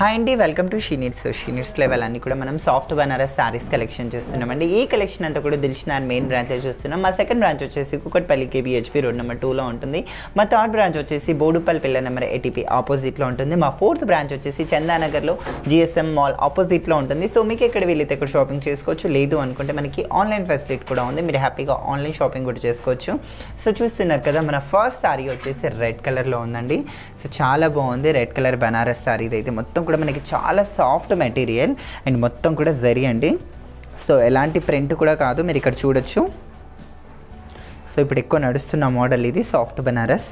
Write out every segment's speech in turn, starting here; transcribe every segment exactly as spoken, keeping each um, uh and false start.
high अंडी welcome to she needs she Needs वाली मैं साफ्ट बनारस सारीस कलेक्शन चूस्तुन्नामंडि ई कलेक्शन अंता कूडा दिल्सुखनगर मेन ब्रांच चूस्तुन्नाम मा सेकंड ब्रांच वच्चेसी Kukatpally KPHB road number two लो उंटुंदी मा थर्ड ब्रांच वच्चेसी Boduppal pillar number ATP opposite लो उंटुंदी मा फोर्थ ब्रांच वच्चेसी चंदानगर लो जीएसएम मॉल आपोजिट लो उंटुंदी सो मीकु इक्कड वेल्लिते इक्कड शॉपिंग चेसुकोवच्चु लेदु अनुकुंटे मनकी ऑनलाइन फैसिलिटी कूडा उंदी मीरु हैप्पीगा ऑनलाइन शॉपिंग कूडा चेसुकोवच्चु सो चूस्तुन्नारु कदा मन फस्ट सारी वच्चेसी रेड कलर लो उंदंडी सो चाला बागुंदी रेड कलर बनारस सारी इदैते मोत्तं మనకి చాలా సాఫ్ట్ మెటీరియల్ అండ్ మొత్తం కూడా జరీ అండి సో ఎలాంటి ప్రింట్ కూడా కాదు మీరు ఇక్కడ చూడొచ్చు సో ఇప్పుడు ఎక్కువ నడుస్తున్న మోడల్ ఇది సాఫ్ట్ బనారస్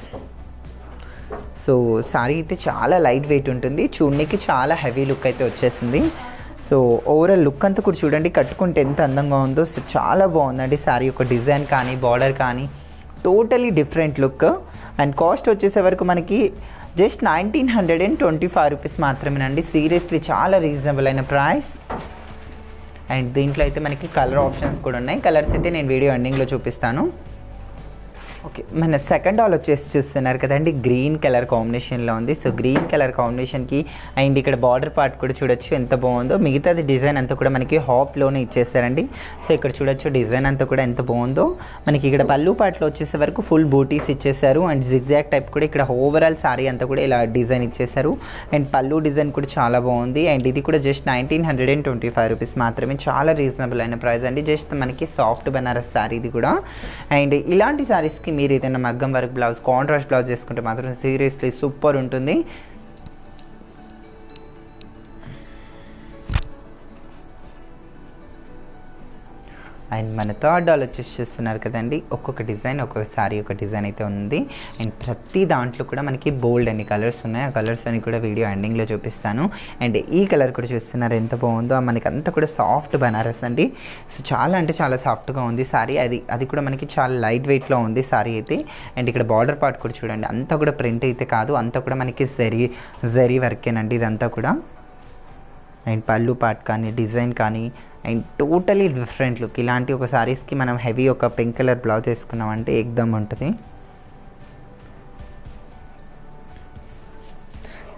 సో సారీ అయితే చాలా లైట్ వెయిట్ ఉంటుంది చూడనికి చాలా హెవీ లుక్ అయితే వచ్చేసింది సో ఓవరాల్ లుక్ అంతా కూడా చూడండి కట్టుకుంటే ఎంత అందంగా ఉందో సో చాలా బాగుందండి సారీ యొక్క డిజైన్ కానీ బోర్డర్ కానీ totally different look and cost వచ్చేసే వరకు మనకి just Nayan hundred and twenty five rupees मतमे सीरियसली चाला रीजनबल प्राइस अंड दींटे मन की कलर ऑप्शन्स कलर्स अच्छे नैन वीडियो एंडिंग चूपा ओके मन सेकंड आल चूस्तार कदमी green colour combination so green colour combination की अंड इक बॉर्डर पार्ट चूड्स एंत बहुत मिगता डिजाइन अंत मन की हाप लोने इच्छेसारंडी सो इक चूड्स डिजाइन अंत एंत बहुत मन की इक पल्लू पार्ट वे वरकू फुल बूटीस इच्छेसारू अंड जिग्जैग टाइप इक ओवराल सारी अंत इला डिजाइन इच्छेसारू अंड पल्लू डिजाइन चाला बहुत अंड इदी just Nayan hundred and twenty five rupees मतमे चाला रीजनबल प्राइस अंडी जस्ट मन की साफ्ट बनारस सारी अंड इलांटी सारीस మీరు ఏదైనా మగ్గం వర్క్ బ్లౌజ్ కాంట్రాస్ట్ బ్లౌజ్ చేసుకుంటే మాత్రం సీరియస్లీ సూపర్ ఉంటుంది అండ్ మన థర్డ్ డాల్ వచ్చేసి చూస్తున్నారు కదండి ఒక్కొక్క డిజైన్ ఒక్కొక్క సారీ ఒక డిజైన్ అయితే ఉంది అండ్ ప్రతి దాంట్లో కూడా మనకి బోల్డ్ అన్ని కలర్స్ ఉన్నాయి ఆ కలర్స్ అన్ని కూడా వీడియో ఎండింగ్లో చూపిస్తాను అండ్ ఈ కలర్ కూడా చూస్తున్నారు ఎంత బాగుందో మనకి అంతా కూడా సాఫ్ట్ బనారస్ అండి సో చాలా అంటే చాలా సాఫ్ట్గా ఉంది సారీ అది అది కూడా మనకి చాలా లైట్ వెయిట్లో ఉంది సారీ అయితే అండ్ ఇక్కడ బార్డర్ పార్ట్ కూడా చూడండి అంతా కూడా ప్రింట్ అయితే కాదు అంతా కూడా మనకి జరీ జరీ వర్కేనండి ఇదంతా కూడా అండ్ పళ్ళు పార్ట్ కానీ డిజైన్ కానీ అండ్ టోటలీ డిఫరెంట్ లుక్ ఇలాంటి ఒక సారీస్కి మనం హెవీ ఒక పింక్ కలర్ బ్లౌజ్ వేసుకున్నామంటే ఏకదమ్ ఉంటుంది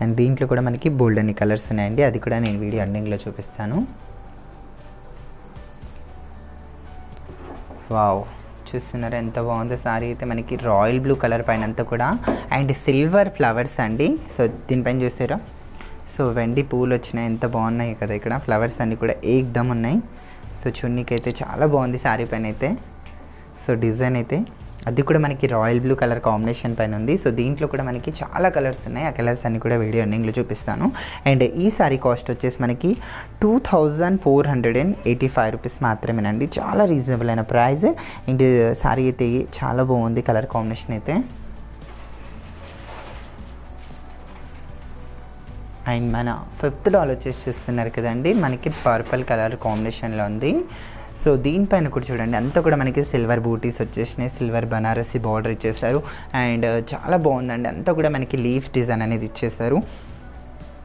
అండ్ దీంట్లో కూడా మనకి బోల్డ్ అన్ని కలర్స్ ఉన్నాయండి అది కూడా నేను వీడియో ఎండింగ్లో చూపిస్తాను వావ్ చూస్తున్నారు ఎంత బాగుంది సారీ అయితే మనకి రాయల్ బ్లూ కలర్ పైన అంతా కూడా అండ్ సిల్వర్ ఫ్లవర్స్ అండి సో దీనిపైన చూసారా సో వెండి పూలు వచ్చాయి ఎంత బాగున్నాయి కదా ఇక్కడ ఫ్లవర్స్ అన్ని కూడా ఏకదం ఉన్నాయి సో చున్నీకి అయితే చాలా బాగుంది సారీ పైన అయితే సో డిజైన్ అయితే అది కూడా మనకి రాయల్ బ్లూ కలర్ కాంబినేషన్ పైన ఉంది సో దీంట్లో కూడా మనకి చాలా కలర్స్ ఉన్నాయి ఆ కలర్స్ అన్ని కూడా వీడియో ఎండింగ్లో చూపిస్తాను అండ్ ఈ సారీ కాస్ట్ వచ్చేసి మనకి two thousand four hundred and eighty five rupees మాత్రమేనండి చాలా రీజనబుల్ అయిన ప్రైస్ అండ్ సారీ అయితే చాలా బాగుంది కలర్ కాంబినేషన్ అయితే అండ్ మన ఫిఫ్త్ డాల్ వచ్చేసి చూస్తున్నారు కదండి మనకి పర్పుల్ కలర్ కాంబినేషన్లో ఉంది సో దీనిపైన కూడా చూడండి అంతా కూడా మనకి సిల్వర్ బూటీస్ వచ్చేసినాయి సిల్వర్ బనారసి బార్డర్ ఇచ్చేసారు అండ్ చాలా బాగుందండి అంతా కూడా మనకి లీవ్స్ డిజైన్ అనేది ఇచ్చేసారు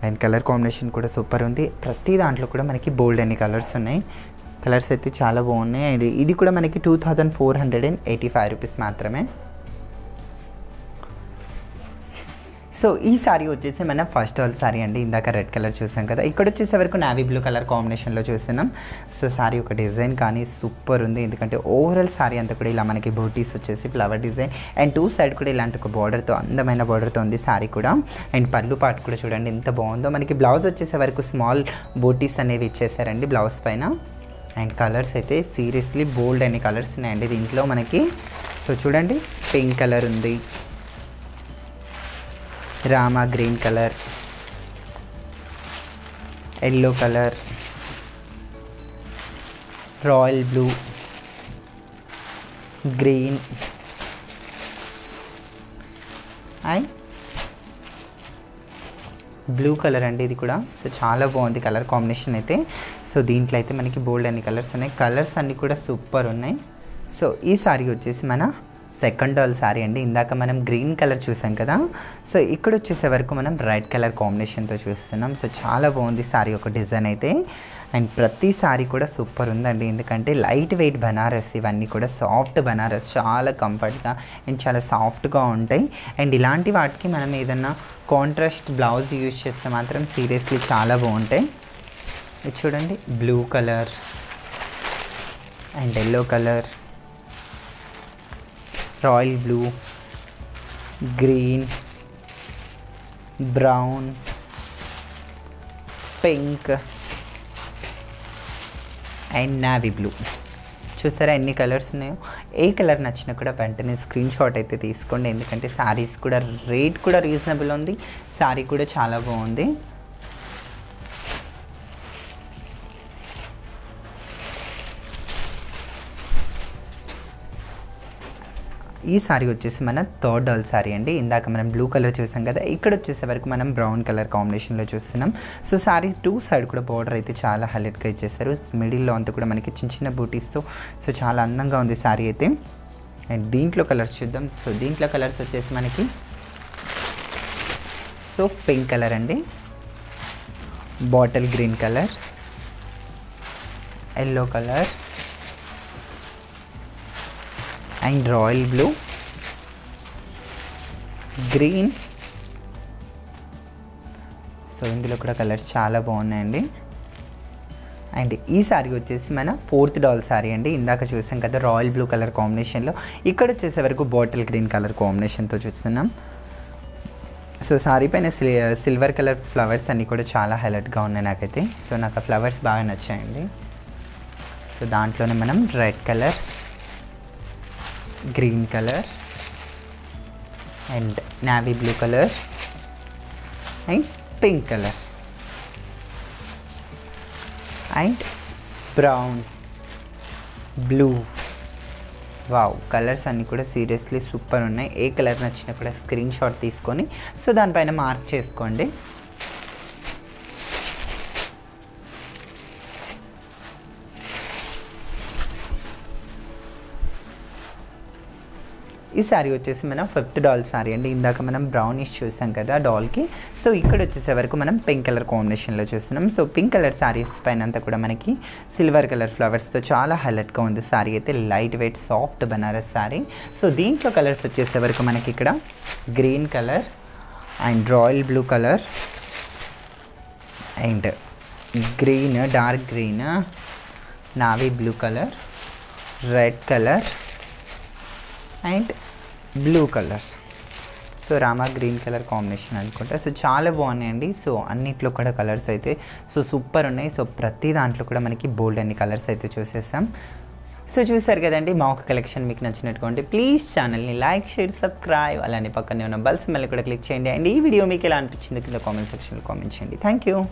అండ్ కలర్ కాంబినేషన్ కూడా సూపర్ ఉంది ప్రతి దాంట్లో కూడా మనకి బోల్డ్ అన్ని కలర్స్ ఉన్నాయి కలర్స్ అయితే చాలా బాగున్నాయి అండ్ ఇది కూడా మనకి two thousand four hundred and eighty five rupees మాత్రమే సో ఈ సారీ వచ్చేసి మన ఫస్ట్ ఆల్ సారీ అండి ఇందాక రెడ్ కలర్ చూసాం కదా ఇక్కడ వచ్చేసే వరకు నావీ బ్లూ కలర్ కాంబినేషన్లో చూస్తున్నాం సో సారీ ఒక డిజైన్ కానీ సూపర్ ఉంది ఎందుకంటే ఓవరాల్ సారీ అంతా కూడా ఇలా మనకి బూటీస్ వచ్చేసి flower design and two side కూడా ఇలాంటి ఒక బార్డర్తో అందమైన బార్డర్తో ఉంది సారీ కూడా అండ్ పళ్ళు పార్ట్ కూడా చూడండి ఎంత బాగుందో మనకి బ్లౌజ్ వచ్చేసే వరకు స్మాల్ బూటీస్ అనేవి ఇచ్చేసారండి బ్లౌజ్ పైన అండ్ కలర్స్ అయితే సీరియస్లీ బోల్డ్ అనే కలర్స్ ఉన్నాయండి దీంట్లో మనకి సో చూడండి పింక్ కలర్ ఉంది Rama green colour yellow colour royal blue green and blue colour అండి ఇది కూడా సో చాలా బాగుంది కలర్ కాంబినేషన్ అయితే సో దీంట్లో అయితే మనకి బోల్డ్ అన్ని కలర్స్ ఉన్నాయి కలర్స్ అన్ని కూడా సూపర్ ఉన్నాయి సో ఈ సారీ వచ్చేసి మన सेकंड डॉल सारी अंडी इंदाक मन ग्रीन कलर चूसां कदा सो इकड़े वरकू मन रेड कलर कांबिनेशन तो चूस्तुन्नाम सो चाला बागुंदी सारी ओक डिजाइन अयिते अंड प्रति सारी कूडा सूपर उंदंडी एंदुकंटे लाइट वेट बनारसी इवन्नी कूडा साफ्ट बनारसी चाला कंफर्ट गा अंड चाला साफ्ट गा उंटायि अंड इलांटि वाटिकि मनम एदन्ना कांट्रास्ट ब्लाउज यूज चेस्ते मात्रम सीरियस्ली चाला बागुंटायि चूडंडी blue colour and yellow colour royal blue green brown pink and navy blue చూసారా ఎన్ని కలర్స్ ఉన్నాయో ఏ కలర్ నచ్చినా కూడా వెంటనే స్క్రీన్ షాట్ అయితే తీసుకోండి ఎందుకంటే సారీస్ కూడా రేట్ కూడా రీజనబుల్ ఉంది సారీ కూడా చాలా బాగుంది ఈ సారీ వచ్చేసి మన థర్డ్ డల్ సారీ అండి ఇందాక మనం బ్లూ కలర్ చూసాం కదా ఇక్కడ వచ్చేసే వరకు మనం బ్రౌన్ కలర్ కాంబినేషన్ లో చూస్తున్నాం సో సారీ టూ సైడ్ కూడా బోర్డర్ అయితే చాలా హైలైట్ గా ఇచ్చేశారు మిడిల్ లో అంతా కూడా మనకి చిన్న చిన్న బూటీస్ తో సో చాలా అందంగా ఉంది సారీ అయితే అండ్ దీంట్లో కలర్స్ చూద్దాం సో దీంట్లో కలర్స్ వచ్చేసి మనకి సో పింక్ కలర్ అండి bottle green colour yellow colour and royal blue green so ఇందులో కూడా కలర్స్ చాలా బాగున్నాయండి అండ్ ఈ సారీ వచ్చేసి మన ఫోర్త్ డాల్ సారీ అండి ఇందాక చూసాం కదా రాయల్ బ్లూ కలర్ కాంబినేషన్ లో ఇక్కడ వచ్చేసే వరకు బాటిల్ గ్రీన్ కలర్ కాంబినేషన్ తో చూస్తున్నాం సో సారీ పైన సిల్వర్ కలర్ ఫ్లవర్స్ అన్ని కూడా చాలా హైలైట్ గా ఉన్నాయి నాకైతే సో నాకు ఫ్లవర్స్ బాగా నచ్చాయండి సో దాంట్లోనే మనం red colour green colour and navy blue colour and pink colour and brown blue wow colours अन्नी कूडा सीरियसली सूपर उन्नाई ए कलर नच्चिना कूडा स्क्रीन शॉट तीसुकोनी सो दानिपैन मार्क चेसुकोंडी ఈ సారీ వచ్చేసి మనం ఫిఫ్త్ డాల్ సారీ అండి ఇందాక మనం బ్రౌనిష్ చూసాం కదా డాల్ కి సో ఇక్కడ వచ్చేసే వరకు మనం పింక్ కలర్ కాంబినేషన్ లో చూస్తున్నాం సో పింక్ కలర్ సారీస్ పైనంతా కూడా మనకి సిల్వర్ కలర్ ఫ్లవర్స్ తో చాలా హైలైట్ గా ఉంది సారీ అయితే light weight soft Banaras sari so దీంట్లో కలర్స్ వచ్చేసే వరకు మనకి ఇక్కడ green colour and royal blue colour and green dark green navy blue colour red colour and blue colours so Rama green colour combination అనుకుంటా సో చాలా బాగున్నాయండి సో అన్నిట్లో కూడా కలర్స్ అయితే సో సూపర్ ఉన్నాయి సో ప్రతి దాంట్లో కూడా మనకి బోల్డ్ అన్ని కలర్స్ అయితే చూసేసాం సో చూసారు కదండి మా ఒక కలెక్షన్ మీకు నచ్చినట్టుగా ఉంటే ప్లీజ్ ఛానల్ని లైక్ షేర్ సబ్స్క్రైబ్ అలానే పక్కనే ఉన్న బెల్ సింబల్ కూడా క్లిక్ చేయండి అండ్ ఈ వీడియో మీకు ఎలా అనిపించిందో కింద కామెంట్ సెక్షన్లో కామెంట్ చేయండి థ్యాంక్ యూ